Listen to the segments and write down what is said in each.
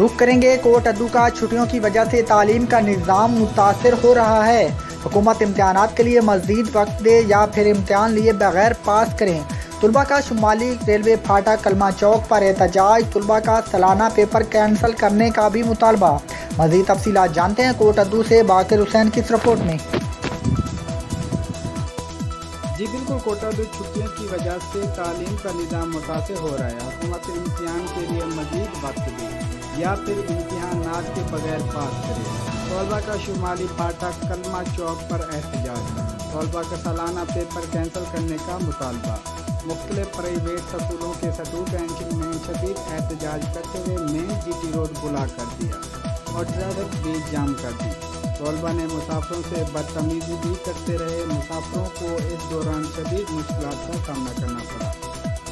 रुख करेंगे कोट अद्दू का। छुट्टियों की वजह से तालीम का निज़ाम मुतासर हो रहा है। हुकूमत इम्तहानात के लिए मज़ीद वक्त दे या फिर इम्तहान लिए बगैर पास करें। तुलबा का शुमाली रेलवे फाटक कलमा चौक पर एहतजाज। तुलबा का सालाना पेपर कैंसिल करने का भी मुतालबा। मज़ीद तफसीलात जानते हैं कोट अद्दू से बाकिर हुसैन की इस रिपोर्ट में। जी बिल्कुल, कोट अद्दू छुट्टियों की वजह से तालीम का निज़ाम मुतासर हो रहा है। हुकूमत इम्तहान के लिए मज़ीद वक्त दें या फिर इम्तहानात के बगैर पास करें। तलबा का शुमाली फाटक कलमा चौक पर एहतजाज। तलबा का सालाना पेपर कैंसिल करने का मुतालबा। मुख्तलिफ प्राइवेट स्कूलों के सटू कैंटीन में शदीद एहतजाज करते हुए मेन GT रोड बुला कर दिया और ट्रैफिक भी जाम कर दी। तलबा ने मुसाफिरों से बदतमीजी भी करते रहे। मुसाफिरों को इस दौरान शदीद मुश्किलों का सामना करना पड़ा।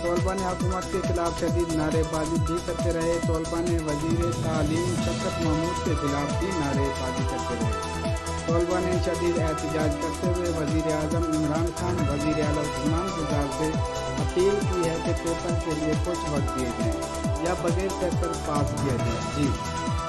तलबा ने हुकूमत के खिलाफ शदीद नारेबाजी भी करते रहे। तलबा ने वजीर तालीम शफकत महमूद के खिलाफ भी नारेबाजी करते रहे। तलबा ने शदीद एहतजाज करते हुए वजीर आज़म इमरान खान, वजीर आला उस्मान गुज़ार से अपील की है कि पेपर के लिए कुछ वक्त दिए जाए या बगैर पेपर पास किया जाए। जी